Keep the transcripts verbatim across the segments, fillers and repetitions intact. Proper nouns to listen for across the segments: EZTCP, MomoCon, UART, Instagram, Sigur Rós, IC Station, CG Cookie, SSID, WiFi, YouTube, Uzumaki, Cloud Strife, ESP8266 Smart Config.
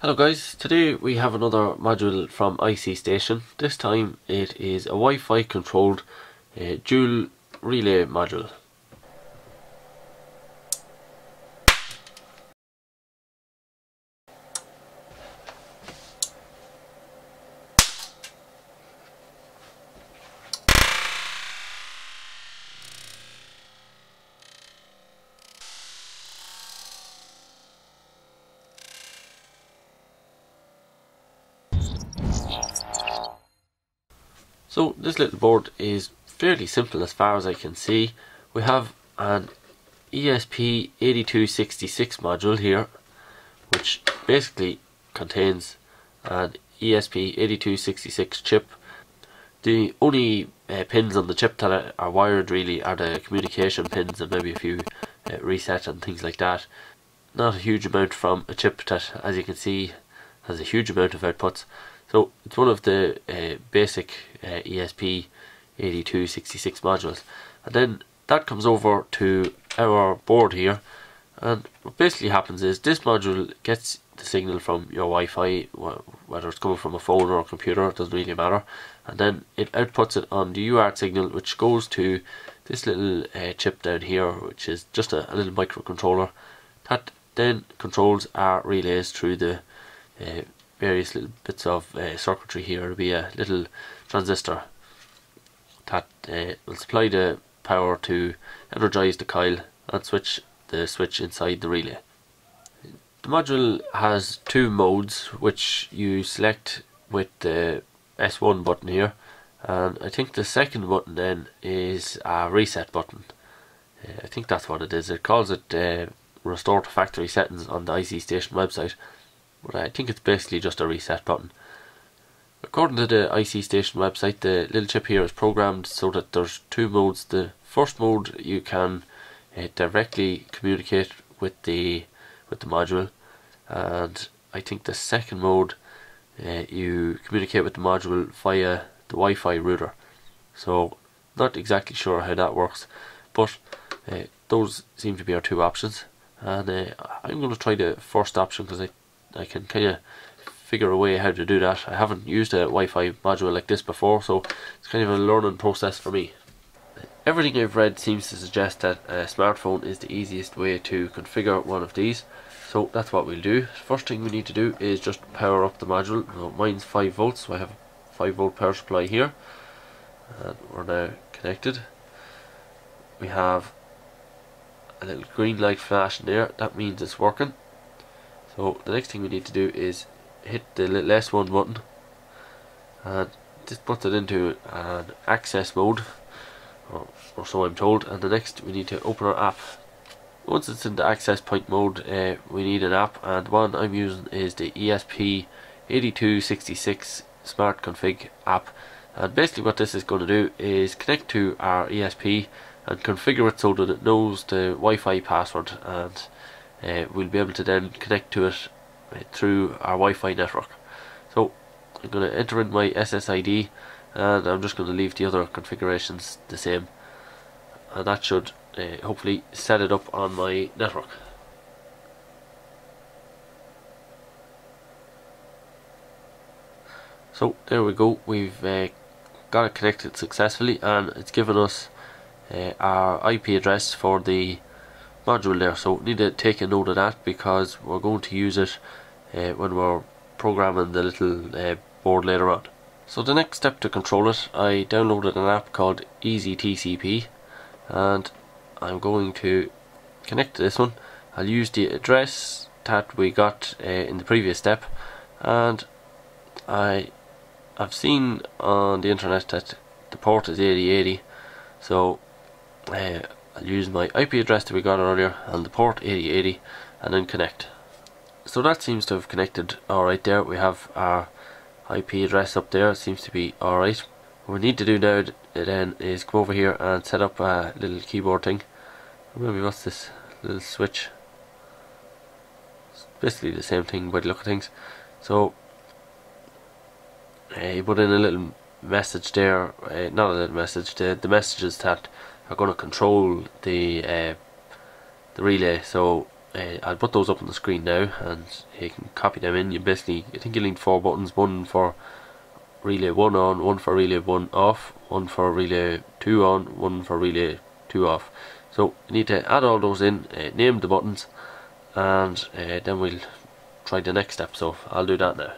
Hello guys, today we have another module from I C Station. This time it is a Wi-Fi controlled uh, dual relay module. So this little board is fairly simple as far as I can see. We have an E S P eighty-two sixty-six module here, which basically contains an E S P eighty-two sixty-six chip. The only uh, pins on the chip that are wired really are the communication pins and maybe a few uh, reset and things like that. Not a huge amount from a chip that, as you can see, has a huge amount of outputs. So it's one of the uh, basic uh, E S P eighty-two sixty-six modules, and then that comes over to our board here, and what basically happens is this module gets the signal from your Wi-Fi, whether it's coming from a phone or a computer, it doesn't really matter, and then it outputs it on the U A R T signal, which goes to this little uh, chip down here, which is just a, a little microcontroller that then controls our relays through the uh, various little bits of uh, circuitry. Here will be a little transistor that uh, will supply the power to energize the coil and switch the switch inside the relay. The module has two modes which you select with the S one button here, and I think the second button then is a reset button. Uh, I think that's what it is. It calls it uh, restore to factory settings on the I C Station website. But I think it's basically just a reset button. According to the I C Station website, the little chip here is programmed so that there's two modes. The first mode, you can uh, directly communicate with the with the module, and I think the second mode, uh, you communicate with the module via the Wi-Fi router. So not exactly sure how that works, but uh, those seem to be our two options, and uh, I'm going to try the first option because I I can kind of figure a way how to do that. I haven't used a Wi-Fi module like this before, so it's kind of a learning process for me. Everything I've read seems to suggest that a smartphone is the easiest way to configure one of these, so that's what we'll do. First thing we need to do is just power up the module. Now, mine's five volts, so I have a five volt power supply here, and we're now connected. We have a little green light flashing there, that means it's working. So the next thing we need to do is hit the little S one button, and this puts it into an access mode, or, or so I'm told, and the next we need to open our app. Once it's in the access point mode, uh, we need an app, and one I'm using is the E S P eighty-two sixty-six Smart Config app, and basically what this is going to do is connect to our E S P and configure it so that it knows the Wi-Fi password, and Uh, we'll be able to then connect to it uh, through our Wi-Fi network. So I'm going to enter in my S S I D, and I'm just going to leave the other configurations the same, and that should uh, hopefully set it up on my network. So there we go, we've uh, got it connected successfully, and it's given us uh, our I P address for the module there, so need to take a note of that because we're going to use it uh, when we're programming the little uh, board later on. So the next step to control it, I downloaded an app called E Z T C P, and I'm going to connect to this one. I'll use the address that we got uh, in the previous step, and I I've seen on the internet that the port is eighty eighty, so uh, I'll use my I P address that we got earlier and the port eighty eighty, and then connect. So that seems to have connected alright there. We have our I P address up there, it seems to be alright. What we need to do now then is come over here and set up a little keyboard thing. Maybe what's this little switch? It's basically the same thing by the look of things. So uh, you put in a little message there, uh, not a little message, the, the messages that are going to control the uh, the relay. So uh, I'll put those up on the screen now and you can copy them in. You basically, I think you need four buttons, one for relay one on, one for relay one off, one for relay two on, one for relay two off. So you need to add all those in, uh, name the buttons, and uh, then we'll try the next step, so I'll do that now.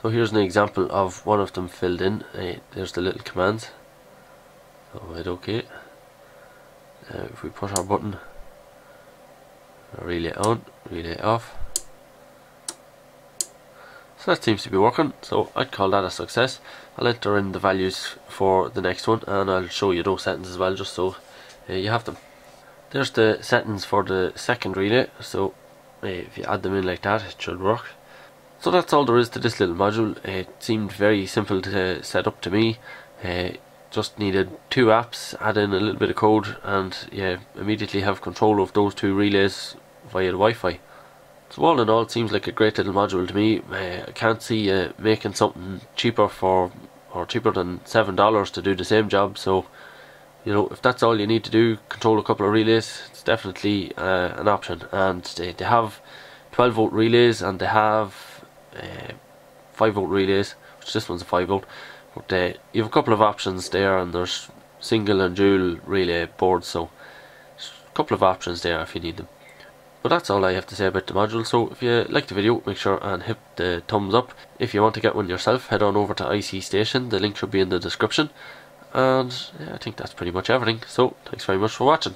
So here's an example of one of them filled in. Uh, there's the little commands. So hit OK. Uh, if we push our button, relay on, relay off. So that seems to be working, so I'd call that a success. I'll enter in the values for the next one and I'll show you those settings as well, just so uh, you have them. There's the settings for the second relay, so uh, if you add them in like that it should work. So that's all there is to this little module. It seemed very simple to set up to me. Uh, just needed two apps, add in a little bit of code, and yeah, immediately have control of those two relays via the Wi-Fi. So all in all, it seems like a great little module to me. uh, I can't see uh, making something cheaper for or cheaper than seven dollars to do the same job, so you know, if that's all you need to do, control a couple of relays, it's definitely uh, an option. And they, they have twelve volt relays and they have uh, five volt relays, which this one's a five volt. But uh, you have a couple of options there, and there's single and dual relay boards, so a couple of options there if you need them. But that's all I have to say about the module. So if you liked the video, make sure and hit the thumbs up. If you want to get one yourself, head on over to I C Station, the link should be in the description. And yeah, I think that's pretty much everything, so thanks very much for watching.